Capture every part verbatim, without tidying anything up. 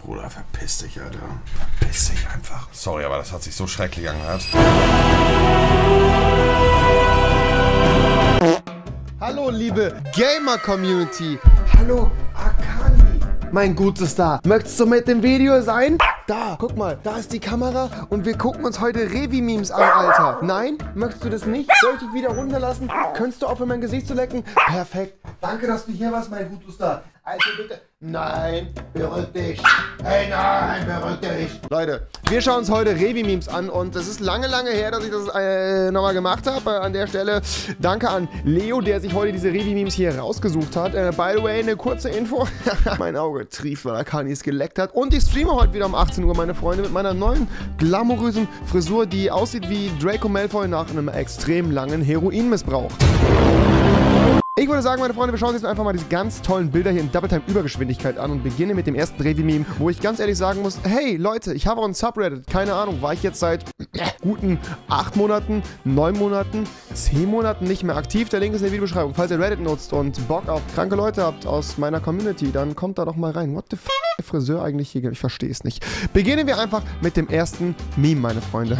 Bruder, verpiss dich, Alter. Verpiss dich einfach. Sorry, aber das hat sich so schrecklich angehört. Hallo, liebe Gamer-Community. Hallo, Arkani. Mein Gutester, möchtest du mit dem Video sein? Da, guck mal, da ist die Kamera und wir gucken uns heute Rewi-Memes an, Alter. Nein? Möchtest du das nicht? Soll ich dich wieder runterlassen? Könntest du aufhören, mein Gesicht zu lecken? Perfekt. Danke, dass du hier warst, mein Gutester. Also bitte. Nein, berührt dich. Hey, nein, berührt dich. Leute, wir schauen uns heute Rewi-Memes an und es ist lange, lange her, dass ich das äh, nochmal gemacht habe. Äh, an der Stelle danke an Leo, der sich heute diese Rewi-Memes hier rausgesucht hat. Äh, by the way, eine kurze Info. Mein Auge trieft, weil Arkani es geleckt hat. Und ich streame heute wieder um achtzehn Uhr, meine Freunde, mit meiner neuen glamourösen Frisur, die aussieht wie Draco Malfoy nach einem extrem langen Heroinmissbrauch. Ich würde sagen, meine Freunde, wir schauen uns jetzt einfach mal diese ganz tollen Bilder hier in Double-Time-Übergeschwindigkeit an und beginne mit dem ersten Rewi-Meme, wo ich ganz ehrlich sagen muss, hey Leute, ich habe auch ein Subreddit, keine Ahnung, war ich jetzt seit guten acht Monaten, neun Monaten, zehn Monaten nicht mehr aktiv. Der Link ist in der Videobeschreibung. Falls ihr Reddit nutzt und Bock auf kranke Leute habt aus meiner Community, dann kommt da doch mal rein. What the f***? Der Friseur eigentlich hier, ich verstehe es nicht. Beginnen wir einfach mit dem ersten Meme, meine Freunde.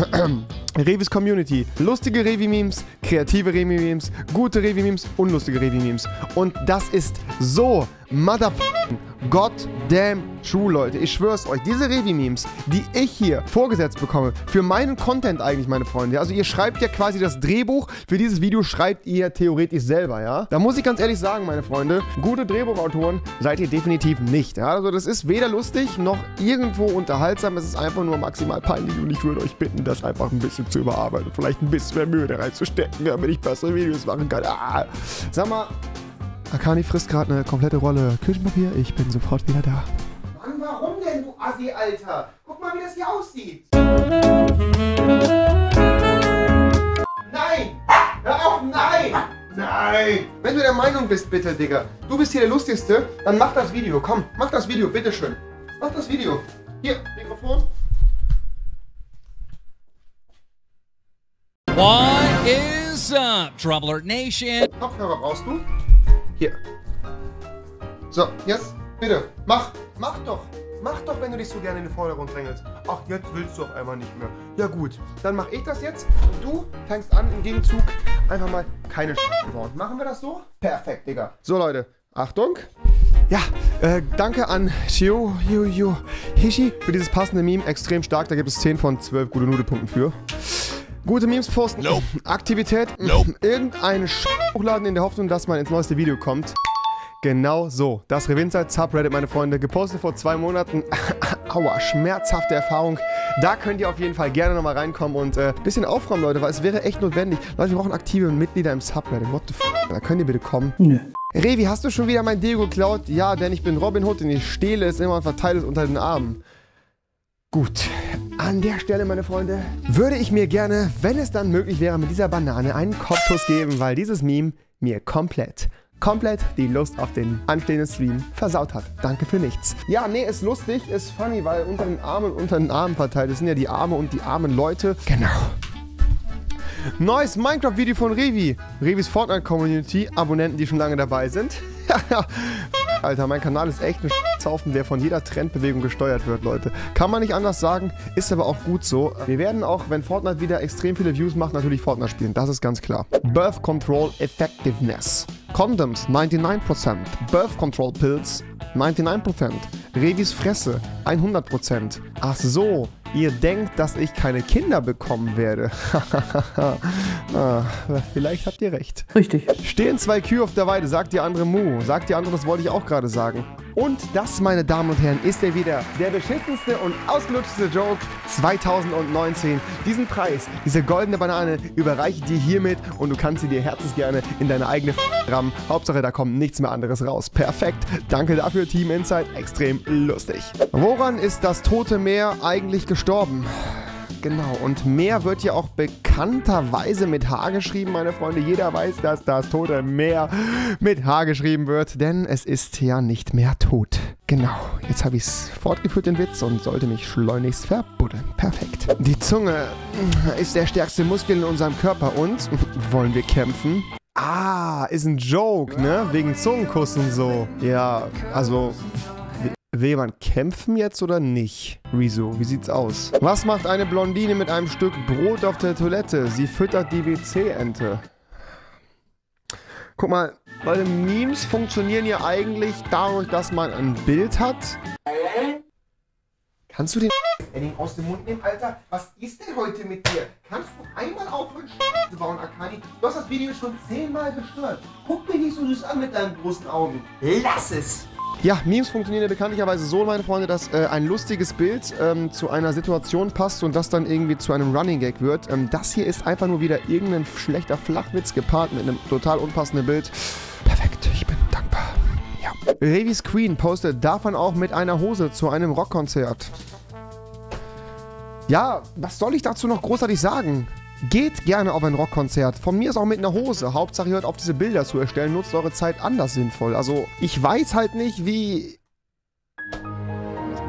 Rewis Community. Lustige Rewi-Memes, kreative Rewi-Memes, gute Rewi-Memes, unlustige Rewi-Memes. Und das ist so motherfucking goddamn true, Leute. Ich schwör's euch, diese Rewi-Memes, die ich hier vorgesetzt bekomme, für meinen Content eigentlich, meine Freunde. Also ihr schreibt ja quasi das Drehbuch, für dieses Video schreibt ihr theoretisch selber, ja. Da muss ich ganz ehrlich sagen, meine Freunde, gute Drehbuchautoren seid ihr definitiv nicht, ja. Also das ist weder lustig, noch irgendwo unterhaltsam. Es ist einfach nur maximal peinlich und ich würde euch bitten, das einfach ein bisschen zu überarbeiten. Vielleicht ein bisschen mehr Mühe da reinzustecken, damit ich bessere Videos machen kann. Ah. Sag mal, Arkani frisst gerade eine komplette Rolle Küchenpapier. Ich bin sofort wieder da. Mann, warum denn, du Assi, Alter? Guck mal, wie das hier aussieht. Nein! Hör auf, nein! Nein! Wenn du der Meinung bist, bitte, Digga, du bist hier der Lustigste, dann mach das Video. Komm, mach das Video, bitteschön. Mach das Video. Hier, Mikrofon. What is up, Trouble Alert Nation? Kopfhörer brauchst du? Hier. So, jetzt, bitte, mach, mach doch. Mach doch, wenn du dich so gerne in den Vordergrund drängelst. Ach, jetzt willst du auf einmal nicht mehr. Ja gut, dann mach ich das jetzt und du fängst an, im Gegenzug einfach mal keine Scheiße bauen. Machen wir das so? Perfekt, Digga. So, Leute, Achtung. Ja, äh, danke an Shio, Jojo, Hishi für dieses passende Meme. Extrem stark, da gibt es zehn von zwölf gute Nudelpunkten für. Gute Memes posten, nope. Aktivität, nope. Irgendeine Sch hochladen in der Hoffnung, dass man ins neueste Video kommt. Genau so, das Revinzeit Subreddit, meine Freunde, gepostet vor zwei Monaten. Aua, schmerzhafte Erfahrung. Da könnt ihr auf jeden Fall gerne nochmal reinkommen und ein äh, bisschen aufräumen, Leute, weil es wäre echt notwendig. Leute, wir brauchen aktive Mitglieder im Subreddit. What the f***? Da könnt ihr bitte kommen. Nö. Rewi, hast du schon wieder mein Deo geklaut? Ja, denn ich bin Robin Hood und ich stehle es immer und verteile es unter den Armen. Gut. An der Stelle, meine Freunde, würde ich mir gerne, wenn es dann möglich wäre, mit dieser Banane einen Kopfschuss geben, weil dieses Meme mir komplett, komplett die Lust auf den anstehenden Stream versaut hat. Danke für nichts. Ja, nee, ist lustig, ist funny, weil unter den Armen und unter den Armen verteilt, das sind ja die Arme und die armen Leute. Genau. Neues Minecraft-Video von Rewi. Rewis Fortnite-Community, Abonnenten, die schon lange dabei sind. Alter, mein Kanal ist echt ein Haufen, der von jeder Trendbewegung gesteuert wird, Leute. Kann man nicht anders sagen, ist aber auch gut so. Wir werden auch, wenn Fortnite wieder extrem viele Views macht, natürlich Fortnite spielen, das ist ganz klar. Birth Control Effectiveness. Condoms, neunundneunzig Prozent. Birth Control Pills, neunundneunzig Prozent. Rewis Fresse, hundert Prozent. Ach so, ihr denkt, dass ich keine Kinder bekommen werde. Ah, vielleicht habt ihr recht. Richtig. Stehen zwei Kühe auf der Weide, sagt die andere Mu. Sagt die andere, das wollte ich auch gerade sagen. Und das, meine Damen und Herren, ist er wieder, der beschissenste und ausgelutschteste Joke zweitausendneunzehn. Diesen Preis, diese goldene Banane, überreiche ich dir hiermit und du kannst sie dir herzensgerne in deine eigene F*** rammen. Hauptsache, da kommt nichts mehr anderes raus. Perfekt. Danke dafür, Team Insight. Extrem lustig. Woran ist das Tote Meer eigentlich gestorben? Genau, und Meer wird ja auch bekannterweise mit H geschrieben, meine Freunde. Jeder weiß, dass das tote Meer mit H geschrieben wird, denn es ist ja nicht mehr tot. Genau, jetzt habe ich es fortgeführt, den Witz, und sollte mich schleunigst verbuddeln. Perfekt. Die Zunge ist der stärkste Muskel in unserem Körper und wollen wir kämpfen? Ah, ist ein Joke, ne? Wegen Zungenkussen so. Ja, also... Will jemand kämpfen jetzt oder nicht? Rizo, wie sieht's aus? Was macht eine Blondine mit einem Stück Brot auf der Toilette? Sie füttert die W C-Ente. Guck mal, weil Memes funktionieren ja eigentlich dadurch, dass man ein Bild hat. Kannst du den Edding aus dem Mund nehmen, Alter? Was ist denn heute mit dir? Kannst du einmal aufhören, Scheiße zu bauen, Arkani? Du hast das Video schon zehnmal gestört. Guck mich nicht so süß an mit deinen großen Augen. Lass es! Ja, Memes funktionieren ja bekanntlicherweise so, meine Freunde, dass äh, ein lustiges Bild ähm, zu einer Situation passt und das dann irgendwie zu einem Running Gag wird. Ähm, das hier ist einfach nur wieder irgendein schlechter Flachwitz gepaart mit einem total unpassenden Bild. Perfekt, ich bin dankbar. Ja. Rewis Queen postet davon auch mit einer Hose zu einem Rockkonzert. Ja, was soll ich dazu noch großartig sagen? Geht gerne auf ein Rockkonzert. Von mir ist auch mit einer Hose. Hauptsache ihr hört auf, diese Bilder zu erstellen. Nutzt eure Zeit anders sinnvoll. Also, ich weiß halt nicht, wie...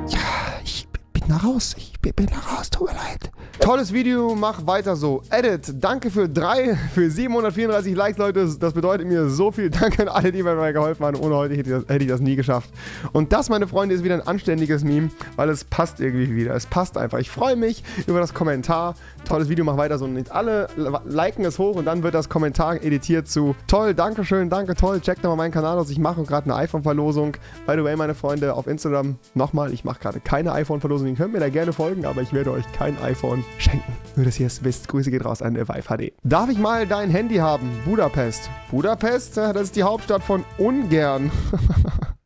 Ja, ich bin da raus. Ich bin da raus. Tut mir leid. Tolles Video. Mach weiter so. Edit. Danke für drei, für siebenhundertvierunddreißig Likes, Leute. Das bedeutet mir so viel. Danke an alle, die mir dabei geholfen haben. Ohne heute hätte ich, das, hätte ich das nie geschafft. Und das, meine Freunde, ist wieder ein anständiges Meme, weil es passt irgendwie wieder. Es passt einfach. Ich freue mich über das Kommentar. Tolles Video, mach weiter so. Und alle liken es hoch und dann wird das Kommentar editiert zu toll, danke schön, danke, toll. Checkt nochmal meinen Kanal aus. Ich mache gerade eine iPhone-Verlosung. By the way, meine Freunde, auf Instagram nochmal, ich mache gerade keine iPhone-Verlosung. Ihr könnt mir da gerne folgen, aber ich werde euch kein iPhone schenken. Nur, dass ihr es wisst. Grüße geht raus an F I F H D. Darf ich mal dein Handy haben? Budapest. Budapest, das ist die Hauptstadt von Ungarn.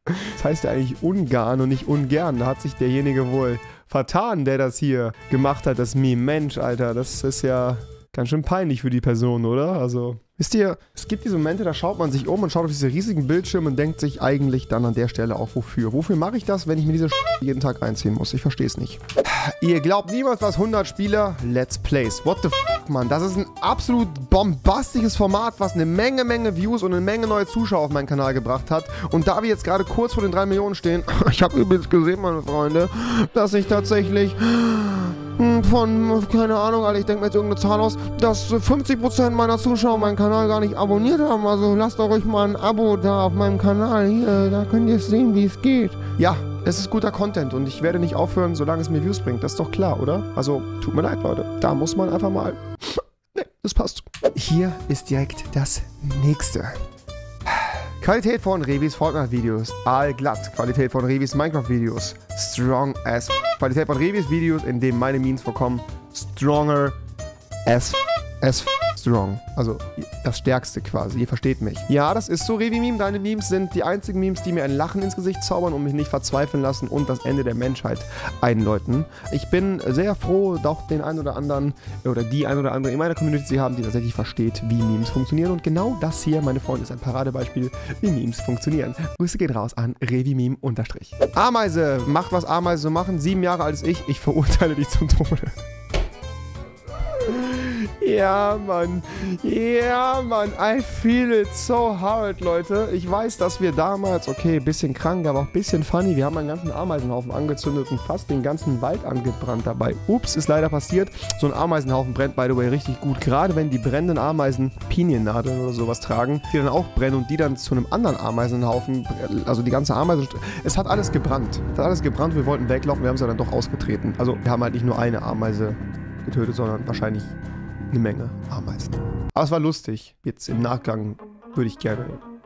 Das heißt ja eigentlich Ungarn und nicht Ungern. Da hat sich derjenige wohl vertan, der das hier gemacht hat, das Meme. Mensch, Alter, das ist ja ganz schön peinlich für die Person, oder? Also, wisst ihr, es gibt diese Momente, da schaut man sich um und schaut auf diese riesigen Bildschirme und denkt sich eigentlich dann an der Stelle auch, wofür? Wofür mache ich das, wenn ich mir diese Sch jeden Tag reinziehen muss? Ich verstehe es nicht. Ihr glaubt niemals, was hundert Spieler Let's Plays. What the f***, Mann? Das ist ein absolut bombastisches Format, was eine Menge, Menge Views und eine Menge neue Zuschauer auf meinen Kanal gebracht hat. Und da wir jetzt gerade kurz vor den drei Millionen stehen, ich habe übrigens gesehen, meine Freunde, dass ich tatsächlich... von, keine Ahnung, Alter, ich denke mir jetzt irgendeine Zahl aus, dass fünfzig Prozent meiner Zuschauer meinen Kanal gar nicht abonniert haben. Also lasst doch ruhig mal ein Abo da auf meinem Kanal. Hier, da könnt ihr sehen, wie es geht. Ja, es ist guter Content und ich werde nicht aufhören, solange es mir Views bringt. Das ist doch klar, oder? Also, tut mir leid, Leute. Da muss man einfach mal... Ne, das passt. Hier ist direkt das nächste. Qualität von Rewis Fortnite-Videos, allglatt. Qualität von Rewis Minecraft-Videos, strong as Qualität von Rewis Videos, in denen meine Memes vorkommen, stronger as as strong. Also das Stärkste quasi, ihr versteht mich. Ja, das ist so Rewi-Meme, deine Memes sind die einzigen Memes, die mir ein Lachen ins Gesicht zaubern und mich nicht verzweifeln lassen und das Ende der Menschheit einläuten. Ich bin sehr froh, doch den einen oder anderen oder die ein oder andere in meiner Community zu haben, die tatsächlich versteht, wie Memes funktionieren. Und genau das hier, meine Freunde, ist ein Paradebeispiel, wie Memes funktionieren. Grüße geht raus an Rewi-Meme unterstrich. Ameise, macht was Ameise so machen, sieben Jahre alt ist ich, ich verurteile dich zum Tode. Ja, Mann. Ja, Mann. I feel it so hard, Leute. Ich weiß, dass wir damals, okay, bisschen krank, aber auch ein bisschen funny. Wir haben einen ganzen Ameisenhaufen angezündet und fast den ganzen Wald angebrannt dabei. Ups, ist leider passiert. So ein Ameisenhaufen brennt, by the way, richtig gut. Gerade wenn die brennenden Ameisen Piniennadeln oder sowas tragen, die dann auch brennen und die dann zu einem anderen Ameisenhaufen, also die ganze Ameisen... Es hat alles gebrannt. Es hat alles gebrannt. Wir wollten weglaufen, wir haben es ja dann doch ausgetreten. Also, wir haben halt nicht nur eine Ameise getötet, sondern wahrscheinlich... eine Menge Ameisen. Aber es war lustig. Jetzt im Nachgang würde ich gerne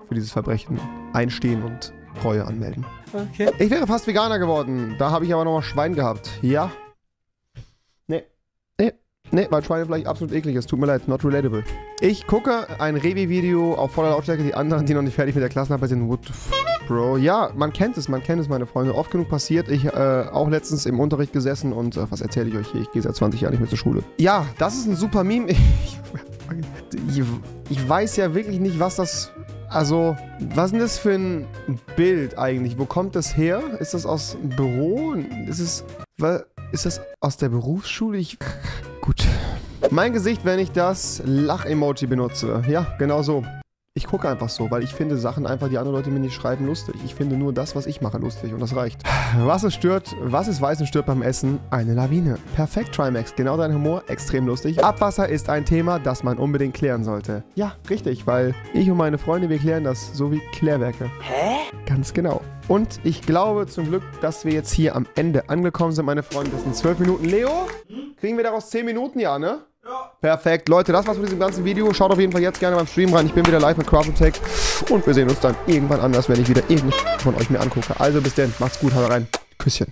für dieses Verbrechen einstehen und Reue anmelden. Okay. Ich wäre fast Veganer geworden. Da habe ich aber nochmal Schwein gehabt. Ja. Nee. Nee. Nee, weil Schweine vielleicht absolut eklig ist. Tut mir leid, not relatable. Ich gucke ein Rewi-Video auf voller Lautstärke. Die anderen, die noch nicht fertig mit der Klassenarbeit sind, what the f***, Bro. Ja, man kennt es, man kennt es, meine Freunde. Oft genug passiert. Ich äh, auch letztens im Unterricht gesessen und, äh, was erzähle ich euch hier? Ich gehe seit zwanzig Jahren nicht mehr zur Schule. Ja, das ist ein super Meme. Ich, ich, ich weiß ja wirklich nicht, was das... Also, was ist denn das für ein Bild eigentlich? Wo kommt das her? Ist das aus dem Büro? Ist es... Ist das aus der Berufsschule? Ich... Gut. Mein Gesicht, wenn ich das Lach-Emoji benutze. Ja, genau so. Ich gucke einfach so, weil ich finde Sachen einfach, die andere Leute mir nicht schreiben, lustig. Ich finde nur das, was ich mache, lustig und das reicht. Was es stört, was es weiß und stört beim Essen? Eine Lawine. Perfekt, Trimax. Genau dein Humor. Extrem lustig. Abwasser ist ein Thema, das man unbedingt klären sollte. Ja, richtig, weil ich und meine Freunde, wir klären das, so wie Klärwerke. Hä? Ganz genau. Und ich glaube zum Glück, dass wir jetzt hier am Ende angekommen sind, meine Freunde. Das sind zwölf Minuten. Leo, kriegen wir daraus zehn Minuten, ja, ne? Perfekt. Leute, das war's von diesem ganzen Video. Schaut auf jeden Fall jetzt gerne beim Stream rein. Ich bin wieder live mit CraftAttack. Und wir sehen uns dann irgendwann anders, wenn ich wieder irgendwas von euch mir angucke. Also bis dann. Macht's gut. Haut rein. Küsschen.